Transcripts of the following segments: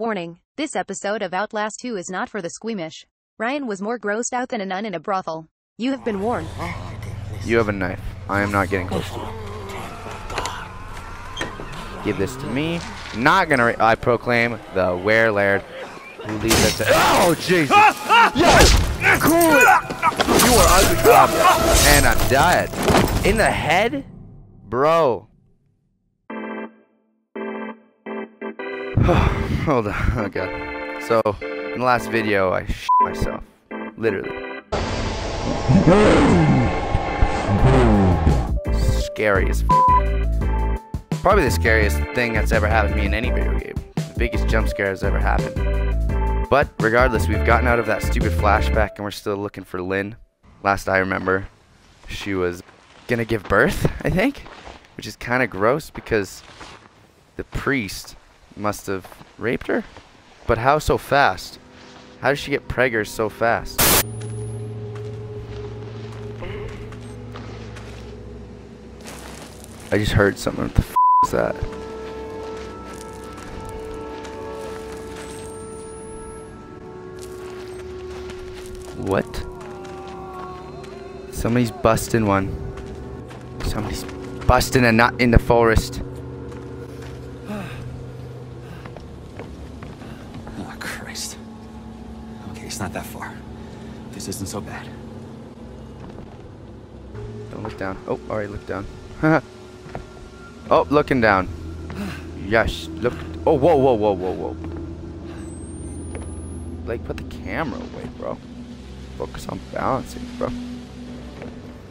Warning, this episode of Outlast 2 is not for the squeamish. Ryan was more grossed out than a nun in a brothel. You have been warned. You have a knife. I am not getting close to you. Give this to me. Not gonna. I proclaim the Were Laird. Who leads us to. Oh, Jesus! Yes! Cool! You are ugly. And I'm dead. In the head? Bro. Hold on. Okay. So, in the last video, I shit myself. Literally. Scary as f. Probably the scariest thing that's ever happened to me in any video game. The biggest jump scare that's ever happened. But, regardless, we've gotten out of that stupid flashback and we're still looking for Lynn. Last I remember, she was gonna give birth, I think? Which is kind of gross because the priest must have raped her? But how so fast? How did she get preggers so fast? I just heard something. What the f*** is that? What? Somebody's busting one. Somebody's busting a nut in the forest. It's not that far. This isn't so bad. Don't look down. Oh, alright, look down. Oh, looking down. Yes, look. Oh, whoa, whoa, whoa, whoa, whoa. Like, put the camera away, bro. Focus on balancing, bro.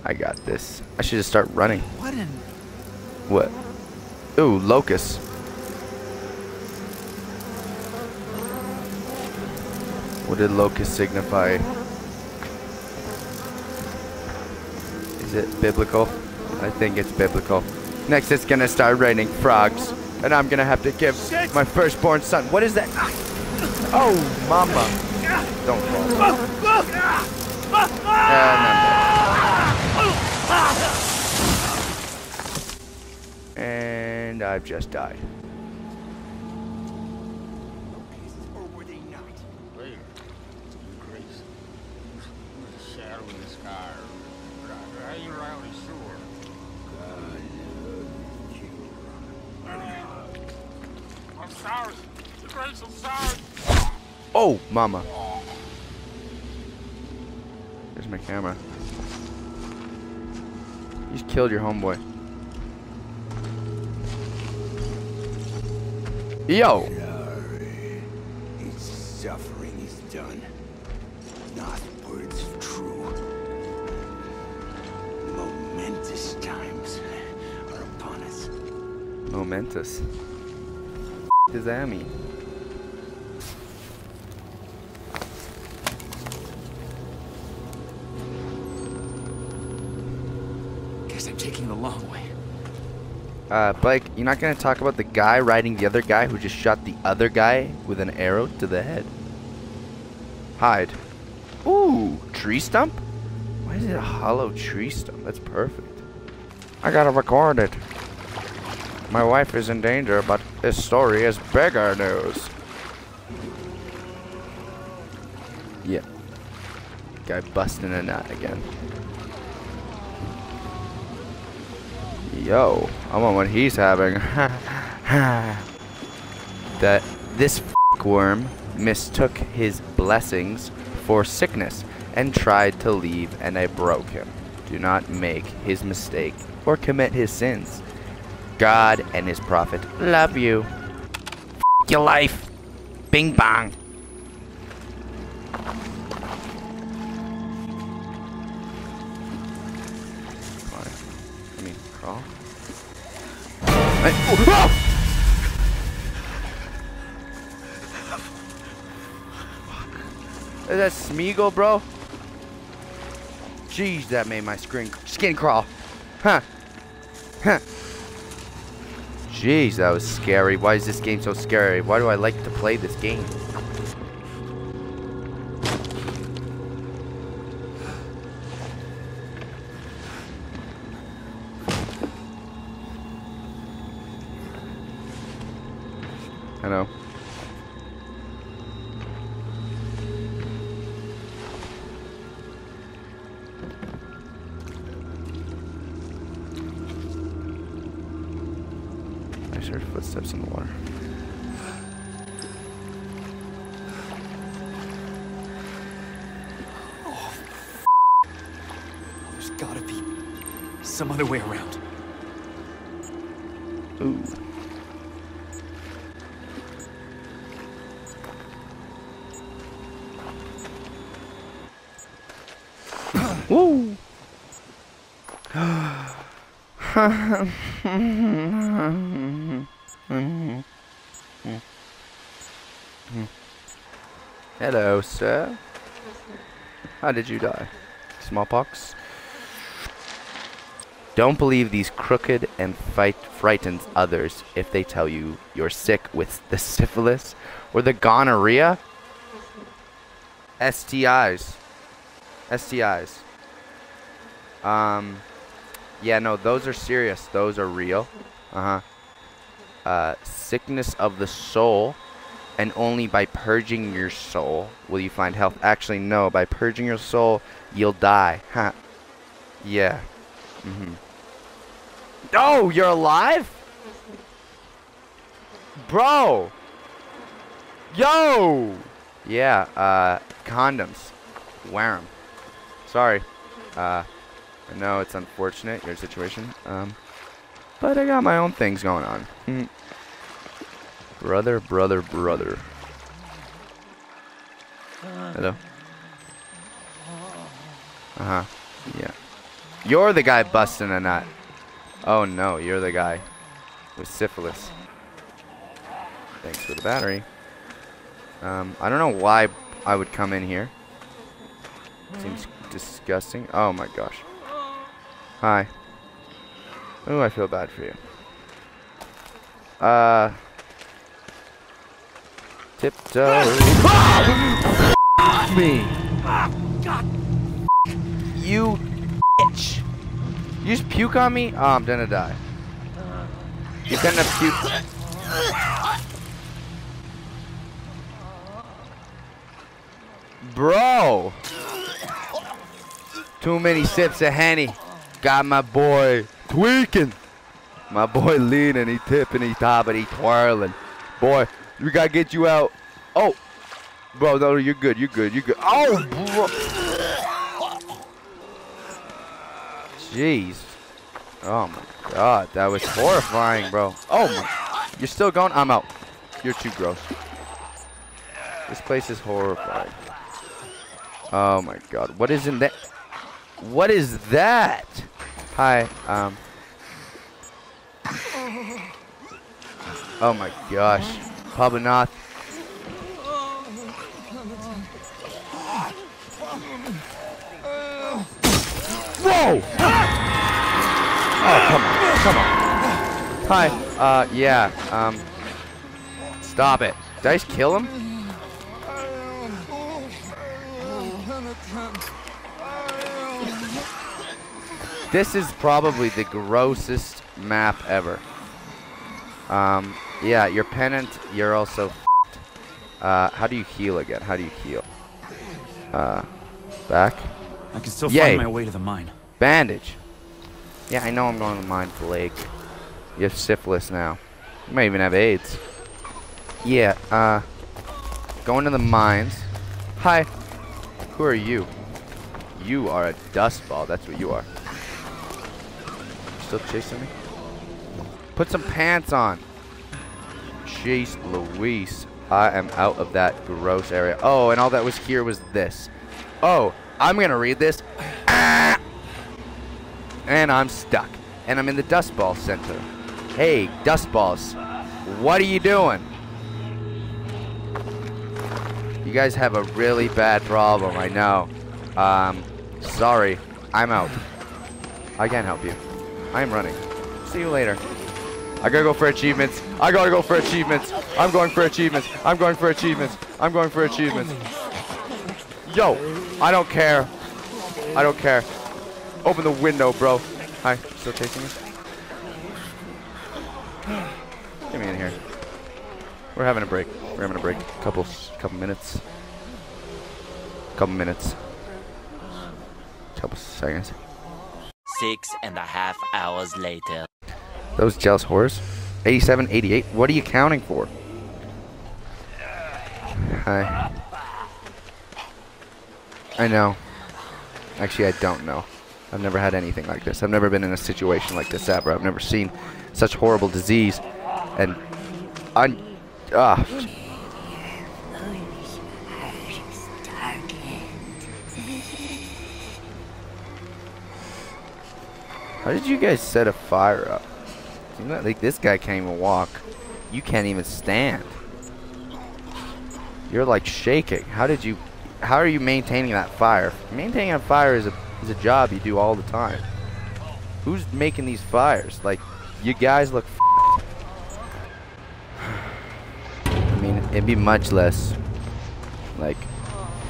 I got this. I should just start running. What in? What? Ooh, locusts. What did locust signify? Is it biblical? I think it's biblical. Next, it's gonna start raining frogs, and I'm gonna have to give my firstborn son. What is that? Oh, mama! Don't fall. And I've just died. Oh, mama. There's my camera. You just killed your homeboy. Yo. Sorry. His suffering is done. Not words true. Momentous times are upon us. Momentous. What does that mean? Taking the long way. Blake, you're not gonna talk about the guy riding the other guy who just shot the other guy with an arrow to the head. Hide. Ooh, tree stump? Why is it a hollow tree stump? That's perfect. I gotta record it. My wife is in danger, but this story is beggar news. Yeah. Guy busting a nut again. Yo, I want what he's having. That this worm mistook his blessings for sickness and tried to leave, and I broke him. Do not make his mistake or commit his sins. God and his prophet love you. F your life. Bing bang. Is that Smeagol, bro? Jeez, that made my skin crawl. Huh. Huh. Jeez, that was scary. Why is this game so scary? Why do I like to play this game? I know. just heard footsteps in the water. Oh, f***. There's gotta be some other way around. Ooh. Whoa! Hello, sir. How did you die? Smallpox? Don't believe these crooked and frightens others if they tell you you're sick with the syphilis or the gonorrhea. STIs. Yeah, no, those are serious. Those are real. Sickness of the soul, and only by purging your soul will you find health. Actually, no, by purging your soul, you'll die. Huh. Yeah. Oh, you're alive? Bro! Yo! Yeah, condoms. Wear them. Sorry. I know it's unfortunate, your situation, but I got my own things going on. Brother. Hello? Yeah. You're the guy busting a nut. Oh no, you're the guy with syphilis. Thanks for the battery. I don't know why I would come in here. Seems disgusting. Oh my gosh. Hi. Oh, I feel bad for you. Tiptoe. Me. God. You bitch. You just puke on me? Oh, I'm gonna die. You're gonna puke. Bro. Too many sips of Henny. Got my boy tweaking. My boy leaning, he tipping, he topping, he twirling. Boy, we gotta get you out. Oh, bro, no, you're good, you're good, you're good. Oh, bro. Jeez. Oh my God, that was horrifying, bro. Oh my, you're still going? I'm out. You're too gross. This place is horrifying. Oh my God, what is in that? What is that? Hi, oh my gosh. Probably not. Whoa! Oh, come on. Hi, yeah, stop it. Did I just kill him? This is probably the grossest map ever. Yeah, you're pennant, you're also f***ed. How do you heal again? How do you heal? Back? I can still find my way to the mine. Bandage. Yeah, I know I'm going to the mine, Blake. You have syphilis now. You might even have AIDS. Yeah, going to the mines. Hi. Who are you? You are a dust ball, that's what you are. Still chasing me? Put some pants on. Jeez Louise. I am out of that gross area. Oh, and all that was here was this. Oh, I'm gonna read this. Ah! And I'm stuck. And I'm in the Dust Ball Center. Hey, Dust Balls. What are you doing? You guys have a really bad problem, I know. Sorry. I'm out. I can't help you. I'm running. See you later. I gotta go for achievements. I gotta go for achievements. I'm going for achievements. I'm going for achievements. I'm going for achievements. Yo, I don't care. I don't care. Open the window, bro. Hi, still chasing me? Get me in here. We're having a break. We're having a break. Couple minutes. Couple minutes. Couple seconds. 6.5 hours later. Those jealous whores. 87, 88. What are you counting for? I know. Actually, I don't know. I've never had anything like this. I've never been in a situation like this ever. I've never seen such horrible disease. And how did you guys set a fire up? You know, like, this guy can't even walk. You can't even stand. You're like shaking. How did you? How are you maintaining that fire? Maintaining a fire is a job you do all the time. Who's making these fires? Like, you guys look f***ed. I mean, it'd be much less like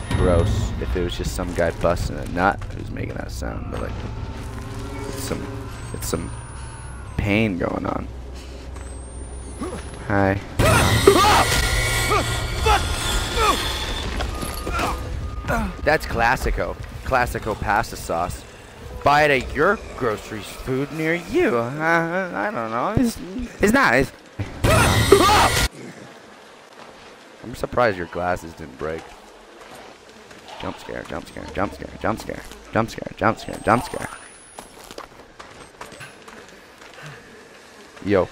gross if it was just some guy busting a nut who's making that sound. But like, it's some pain going on. Hi. That's classico pasta sauce. Buy it at your grocery food near you. I don't know. It's nice. I'm surprised your glasses didn't break. Jump scare, jump scare, jump scare, jump scare, jump scare, jump scare, jump scare. Yo,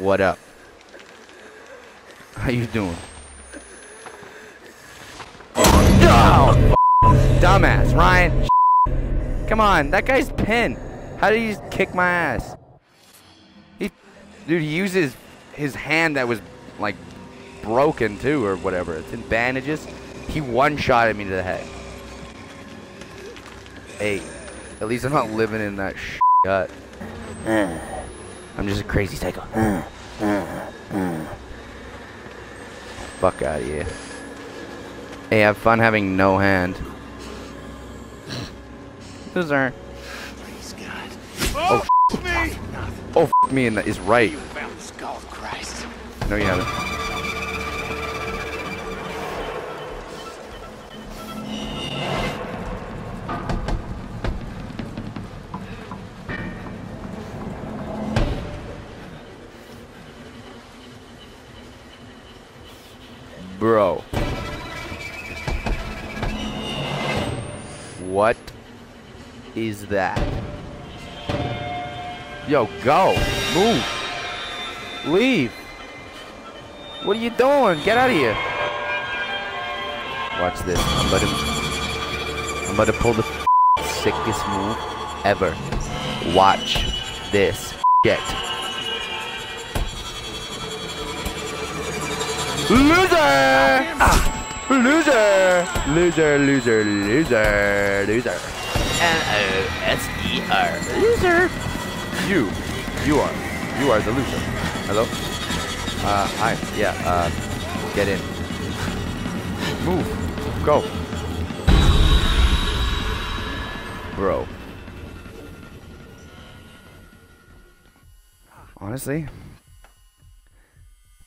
what up? How you doing? Oh, dumbass, Ryan. Come on, that guy's pinned. How did he just kick my ass? Dude, he uses his hand that was like broken too, or whatever. It's in bandages. He one-shotted me to the head. Hey, at least I'm not living in that gut. I'm just a crazy psycho. Fuck out of here. Hey, have fun having no hand. Loser. Please, God. Oh, f me. Oh, f me, and that is right. You found the skull of Christ. No, you haven't. Bro. What is that? Yo, go! Move! Leave! What are you doing? Get out of here! Watch this. I'm about to pull the sickest move ever. Watch this shit. Loser! Ah. Loser! Loser, loser, loser, loser. L-O-S-E-R. Loser! You are the loser. Hello? Hi. Yeah, get in. Move. Go. Bro. Honestly,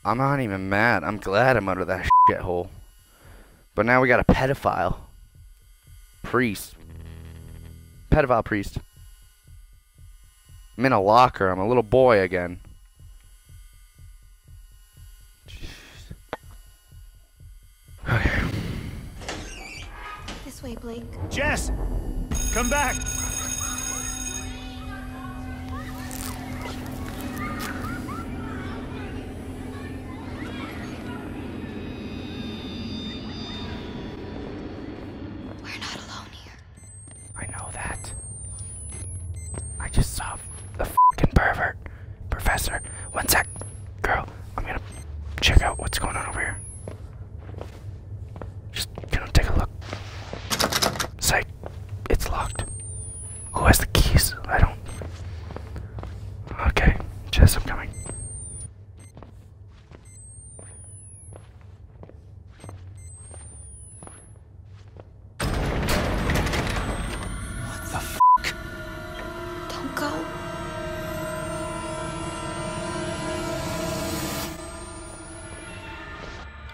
I'm not even mad. I'm glad I'm out of that shithole. But now we got a pedophile. Priest. Pedophile priest. I'm in a locker. I'm a little boy again. Jeez. Okay. This way, Blake. Jess! Come back!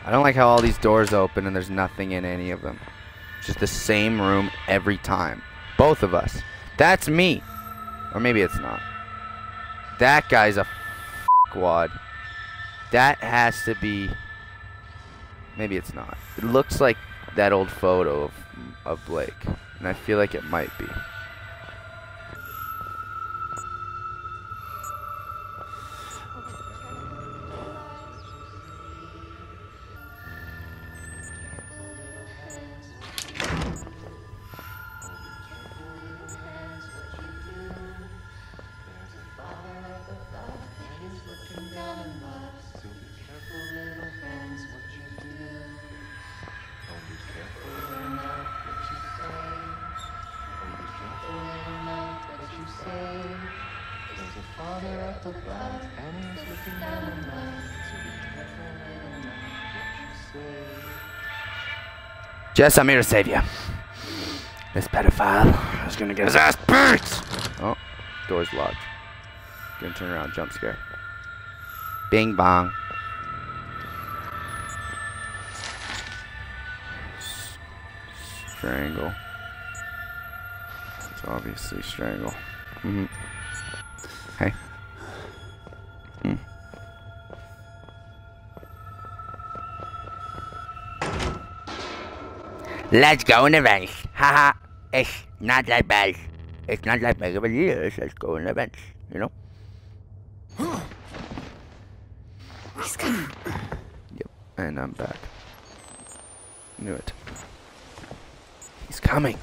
I don't like how all these doors open and there's nothing in any of them. It's just the same room every time. Both of us. That's me. Or maybe it's not. That guy's a squad. That has to be... Maybe it's not. It looks like that old photo of Blake. And I feel like it might be. Jess, I'm here to save you. This pedophile is gonna get his ass beat! Oh, door's locked. Gonna turn around, jump scare. Bing bong. Strangle. It's obviously strangle. Mm-hmm. Hey. Hmm. Let's go in the vents. Haha, it's not like bad. It's not like bad of a year. Let's go in the vents, you know? He's coming. Yep, and I'm back. Knew it. He's coming.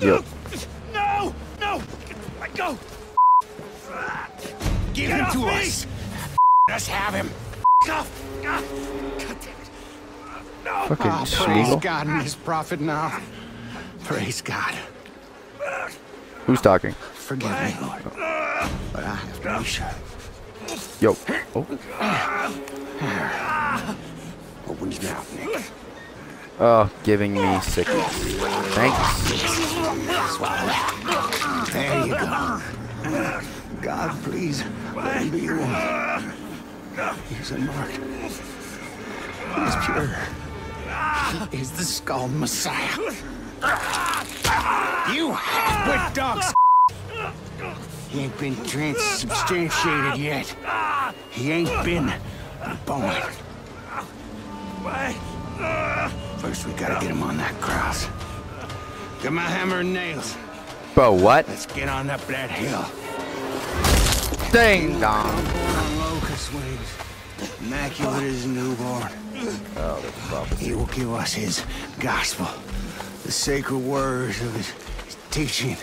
Yep. No! No! Let go! Give him to us! Let's have him! God damn it! No! Fucking praise God and his prophet now. Praise God. Who's talking? Forgive me, Lord. But I have to be sure. Yo. Oh. Open his mouth, Nick. Oh, giving me sickness. Thanks. There you go. God, please, let him be one. He's unmarked. He's pure. He is the Skull Messiah. You half-wit dogs. He ain't been transubstantiated yet. He ain't been born. First, we gotta get him on that cross. Get my hammer and nails. Bro, what? Let's get on up that hill. Ding dong. Locust wings. Immaculate as newborn. Oh, that's prophecy. He will give us his gospel, the sacred words of his teaching.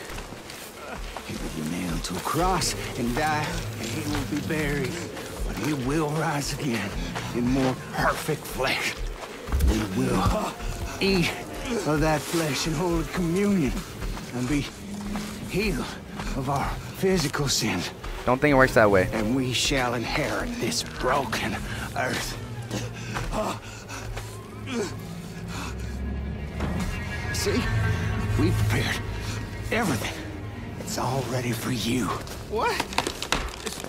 He will be nailed to a cross and die, and he will be buried. But he will rise again in more perfect flesh. We will eat of that flesh and hold communion and be healed of our physical sins. Don't think it works that way. And we shall inherit this broken earth. See? We prepared everything. It's all ready for you. What?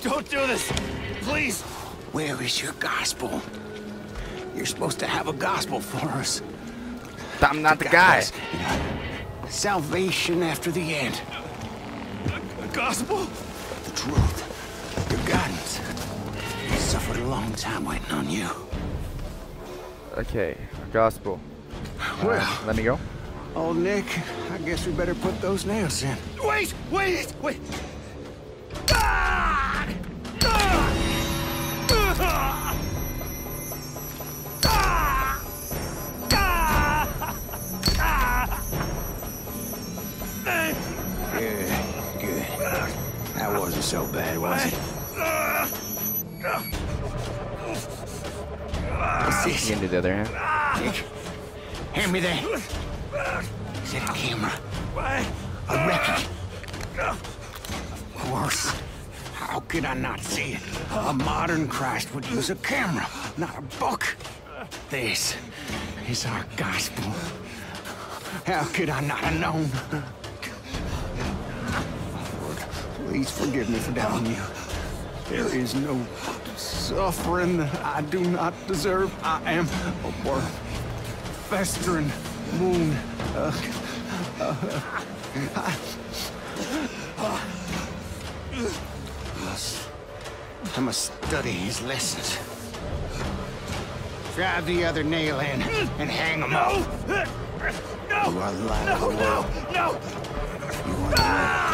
Don't do this. Please. Where is your gospel? You're supposed to have a gospel for us. I'm not the guy. Salvation after the end. A gospel? The truth. Your guidance. I suffered a long time waiting on you. Okay, a gospel. Well, let me go. Old Nick, I guess we better put those nails in. Wait, wait, wait. Ah! Ah! Ah! That wasn't so bad, was it? What's this? Into the other hand. Nick, hand me that. Is that a camera? A record? Of course. How could I not see it? A modern Christ would use a camera, not a book. This is our gospel. How could I not have known? Please forgive me for doubting you. There is no suffering I do not deserve. I am a worm, festering wound. I must study his lessons. Drive the other nail in and hang him up. No! You are lying. No! No! No! You are lying.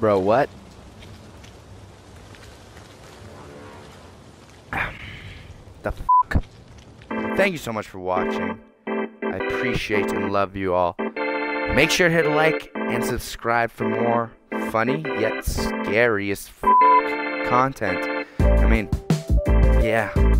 Bro, what? Thank you so much for watching. I appreciate and love you all. Make sure to hit like and subscribe for more funny yet scary as f*** content. I mean, yeah.